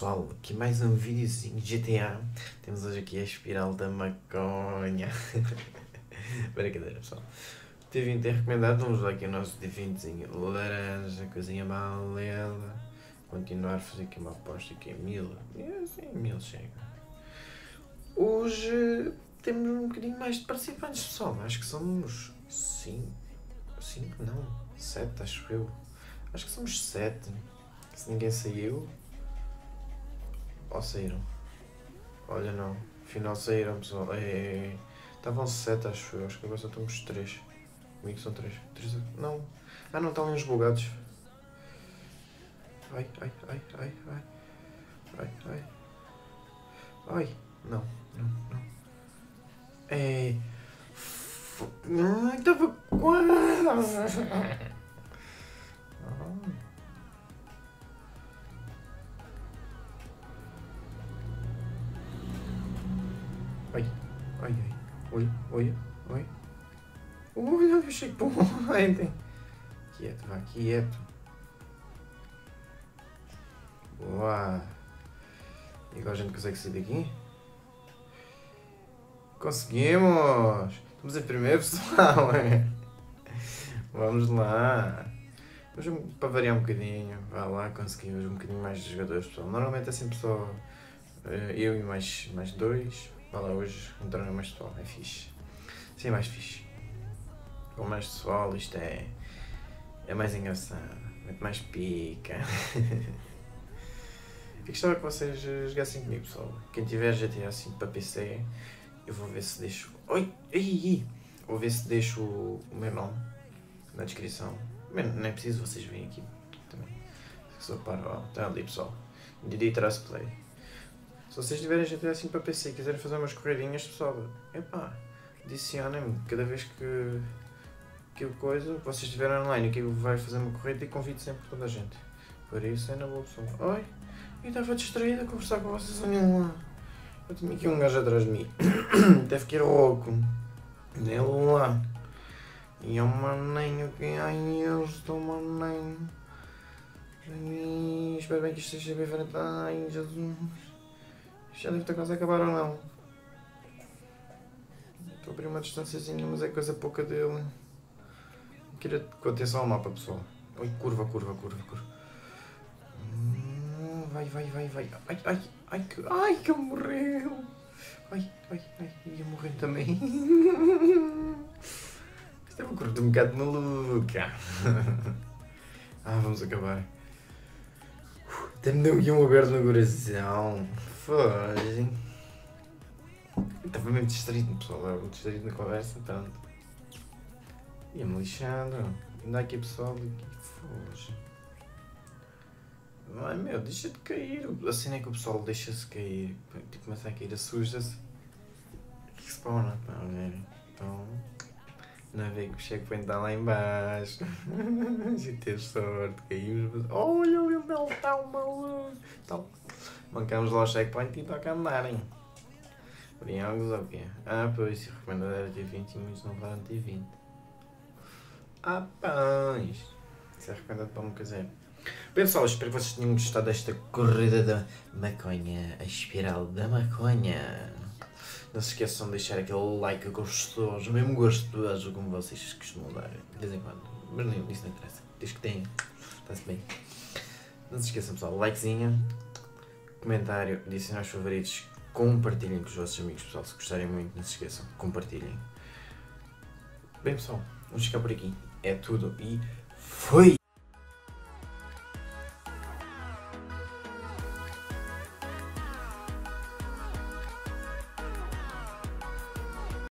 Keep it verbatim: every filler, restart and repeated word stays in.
pessoal, aqui mais um videozinho de G T A. Temos hoje aqui a espiral da maconha. Brincadeira, pessoal. O T vinte é recomendado. Vamos lá aqui o nosso T vintezinho laranja, coisinha malela. Continuar a fazer aqui uma aposta que é mil. Sim, mil chega. Hoje temos um bocadinho mais de participantes, pessoal. Acho que somos cinco. cinco não, sete, acho eu. Acho que somos sete. Se ninguém saiu, ou saíram? Olha, não, afinal saíram, pessoal. Estavam sete, acho eu. Acho que agora só estamos três. Comigo são três. três não, ah, não, estavam uns bugados. Ai, ai, ai, ai, ai, ai, ai, ai, não, não, não. É. Ai, estava quase. Ai, ai, ai, oi, oi, oi. Ui, eu achei por ontem. Quieto, vá, quieto. Boa. E agora a gente consegue sair daqui? Conseguimos! Estamos em primeiro, pessoal. Vamos lá. Vamos para variar um bocadinho. Vá lá, conseguimos um bocadinho mais de jogadores, pessoal. Normalmente é sempre só eu e mais, mais dois. Vá lá, hoje entraram mais pessoal, é fixe. Sim, mais fixe. Com mais pessoal isto é, é mais engraçado, muito mais pica. Eu gostava que vocês jogassem comigo, pessoal. Quem tiver G T A cinco para P C, eu vou ver se deixo... Oi! Ai, vou ver se deixo o meu nome na descrição. Não é preciso, vocês virem aqui também. Sou parvo, está ali, pessoal. Didi Trustplay. Se vocês tiverem G T A cinco para P C e quiserem fazer umas corridinhas, pessoal, epá, adicionem-me cada vez que... que coisa, vocês estiverem online, que eu vai fazer uma corrida e convido sempre toda a gente. Por isso é na boa, pessoal. Oi, eu estava distraído a conversar com vocês. Olha, eu tinha aqui um gajo atrás de mim. Até fiquei louco. Ele lá. E é um maninho que... Ai, eu estou maninho. Ai, espero bem que isto esteja bem feito. Ai, Jesus. Já deve estar quase a acabar ou não? Estou a abrir uma distânciazinha, mas é coisa pouca dele. Queria atenção ao mapa, pessoal. Oi, curva, curva, curva, curva. Hum, vai, vai, vai, vai. Ai, ai, ai, que, ai, que morreu. Ai, ai, ai, ia morrer também. Isto é uma curva de um bocado maluca. Ah, vamos acabar. Até me deu aqui um aberto no coração. Foge. Estava mesmo distraído, pessoal. Estava distraído na conversa, tanto. Ia-me lixando, ainda aqui pessoal, aqui foge. Ai meu, deixa de cair, assim é que o pessoal deixa-se cair, tipo, começa a cair, assusta-se. O que se pôna? Então, navego, chego para entrar lá em baixo. Já teve sorte, caímos. Olha, o Hildel está um maluco. Então, mancamos lá o checkpoint e toca andarem. Briangos ou quê? Ah, pois, recomendado era T vinte e muitos não falaram T vinte. Ah, pães! Isso é recomendado para um caseiro. Bem, pessoal, espero que vocês tenham gostado desta corrida da maconha, a espiral da maconha. Não se esqueçam de deixar aquele like gostoso, mesmo gostoso como vocês costumam dar, de vez em quando. Mas não, isso não interessa. Diz que tem. Está-se bem. Não se esqueçam, pessoal, likezinha, comentário, adicionar os favoritos, compartilhem com os vossos amigos, pessoal. Se gostarem muito, não se esqueçam, compartilhem. Bem, pessoal, vamos ficar por aqui. É tudo e foi!